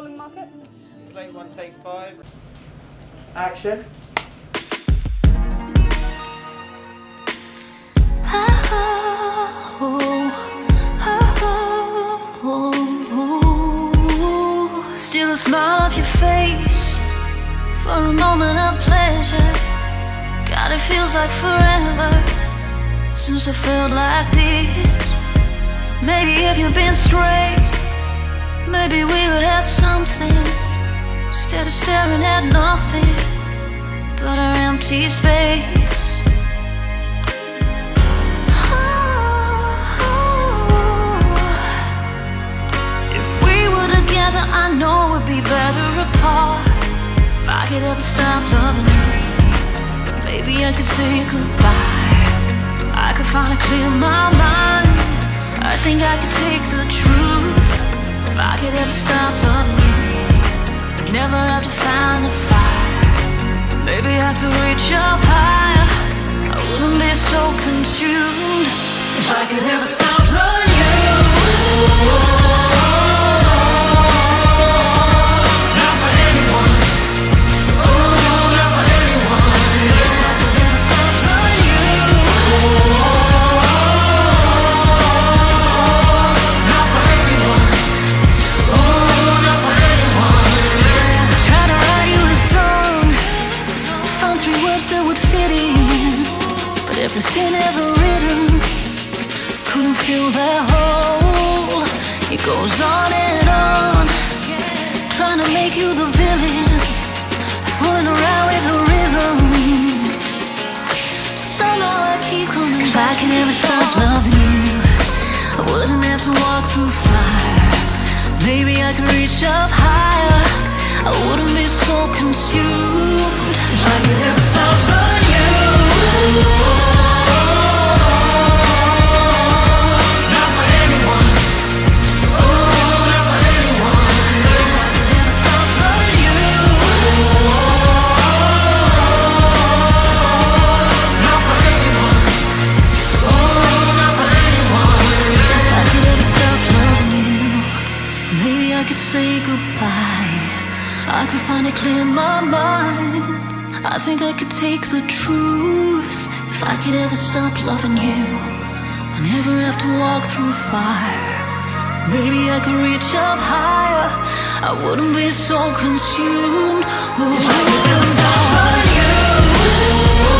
rolling market. Plate one, take five. Action. Steal the smile off your face for a moment of pleasure. God, it feels like forever since I felt like this. Maybe if you'd been straight, maybe we would have something instead of staring at nothing but our empty space. Oh, if we were together, I know we'd be better apart. If I could ever stop loving you, maybe I could say goodbye. I could finally clear my mind. I think I could take the truth. If I could ever stop loving you, I'd never have to find the fire. Maybe I could reach up higher, I wouldn't be so consumed. If I could ever stop loving you. Everything ever written couldn't fill that hole. It goes on and on, trying to make you the villain, running around with the rhythm. Somehow I keep coming. If I could ever stop loving you, I wouldn't have to walk through fire. Maybe I could reach up higher, I wouldn't be so consumed. If I could ever stop loving you. I could finally clear my mind. I think I could take the truth. If I could ever stop loving you, I never have to walk through fire. Maybe I could reach up higher, I wouldn't be so consumed. If I could ever stop loving you.